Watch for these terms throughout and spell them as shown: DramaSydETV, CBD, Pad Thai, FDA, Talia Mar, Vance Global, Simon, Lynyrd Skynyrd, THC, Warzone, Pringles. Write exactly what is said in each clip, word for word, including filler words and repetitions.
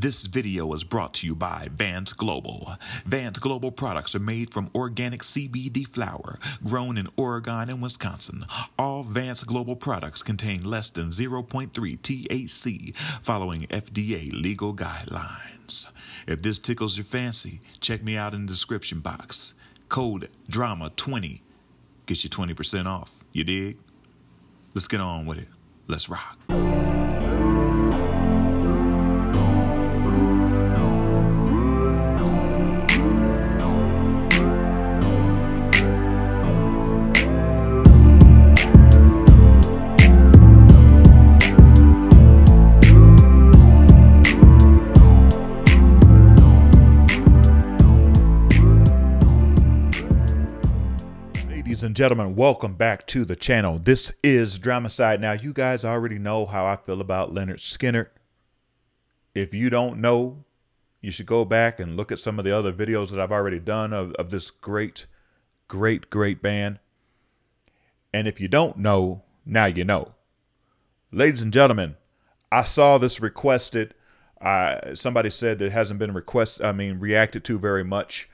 This video is brought to you by Vance Global. Vance Global products are made from organic C B D flour grown in Oregon and Wisconsin. All Vance Global products contain less than zero point three T H C following F D A legal guidelines. If this tickles your fancy, check me out in the description box. Code DRAMA twenty gets you twenty percent off. You dig? Let's get on with it. Let's rock. Ladies and gentlemen, welcome back to the channel. This is Dramaside. Now, you guys already know how I feel about Lynyrd Skynyrd. If you don't know, you should go back and look at some of the other videos that I've already done of, of this great, great, great band. And if you don't know, now you know. Ladies and gentlemen, I saw this requested. Uh, somebody said that it hasn't been requested, I mean, reacted to very much.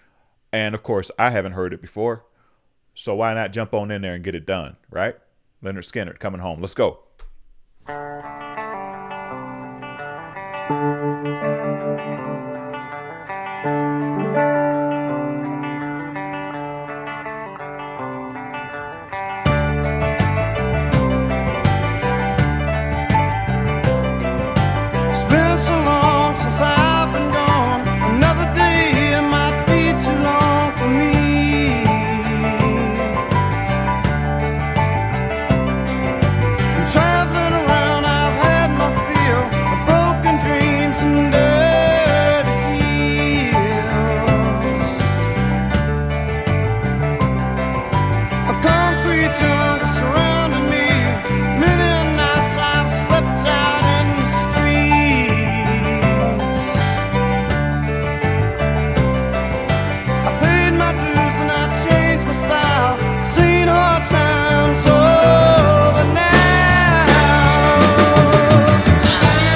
And of course, I haven't heard it before. So why not jump on in there and get it done, right? Lynyrd Skynyrd coming home. Let's go. It's been so long since I've been gone. Another day it might be too long for me.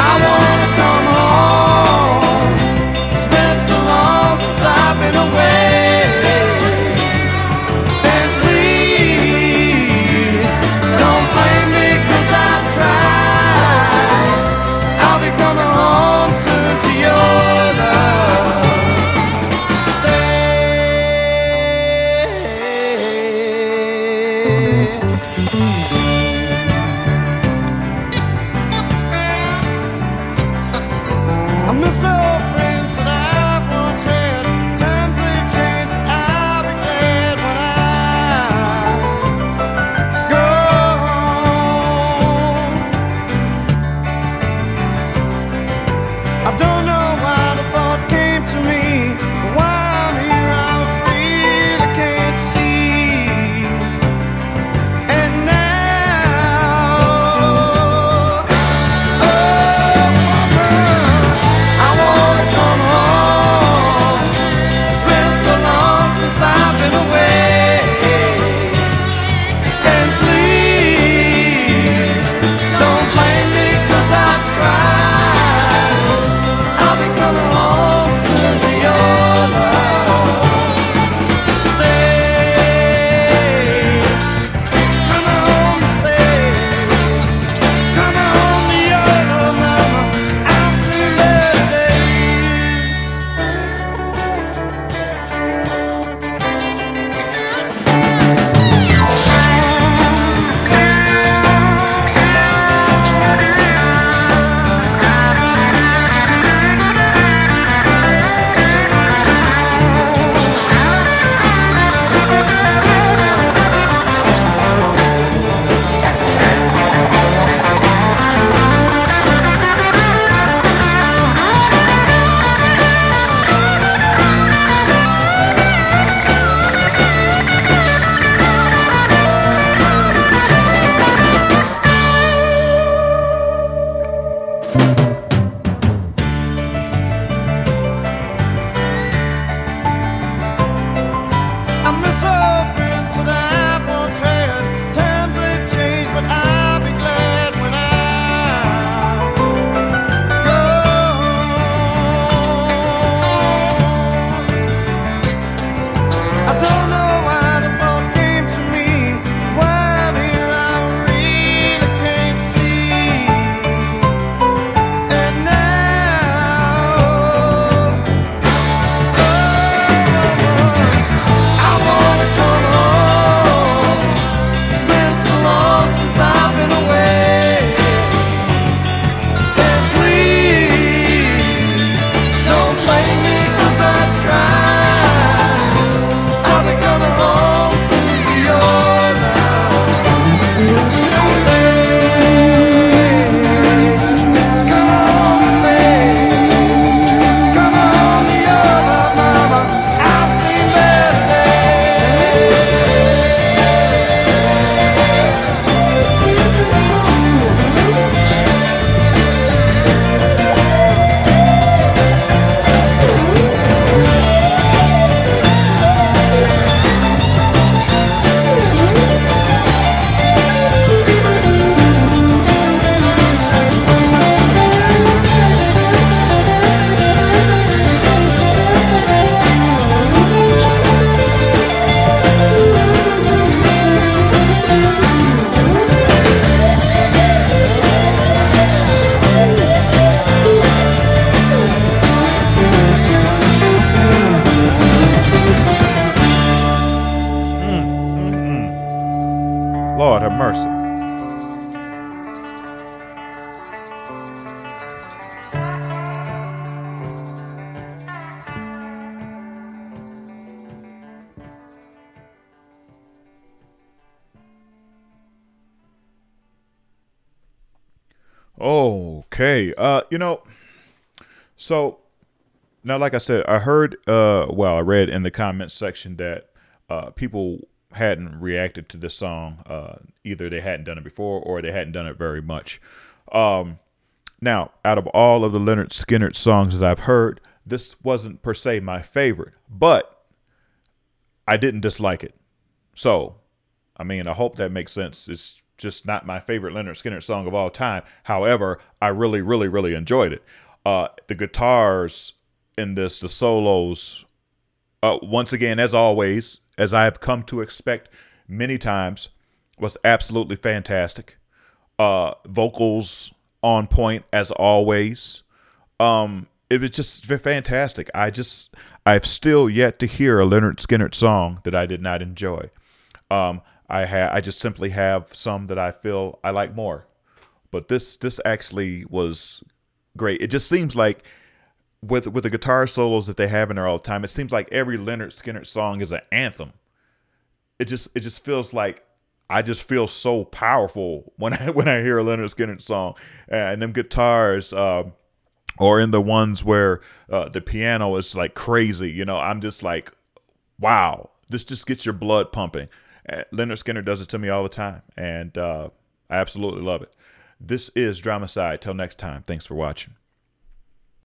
I wanna Okay. Uh, you know, so now, like I said, I heard, uh, well, I read in the comments section that uh, people hadn't reacted to this song. Uh, either they hadn't done it before or they hadn't done it very much. Um, now, out of all of the Lynyrd Skynyrd songs that I've heard, this wasn't per se my favorite, but I didn't dislike it. So, I mean, I hope that makes sense. It's just not my favorite Lynyrd Skynyrd song of all time. However, I really, really, really enjoyed it. Uh, the guitars in this, the solos, uh, once again, as always, as I have come to expect many times, was absolutely fantastic. Uh, vocals on point as always. Um, it was just fantastic. I just, I've still yet to hear a Lynyrd Skynyrd song that I did not enjoy. Um, I ha I just simply have some that I feel I like more, but this this actually was great. It just seems like with with the guitar solos that they have in there all the time, it seems like every Lynyrd Skynyrd song is an anthem. It just it just feels like I just feel so powerful when I when I hear a Lynyrd Skynyrd song, and them guitars, um, or in the ones where uh, the piano is like crazy. You know, I'm just like, wow, this just gets your blood pumping. Lynyrd Skynyrd does it to me all the time, and uh, I absolutely love it. This is Drama Side. Till next time, thanks for watching.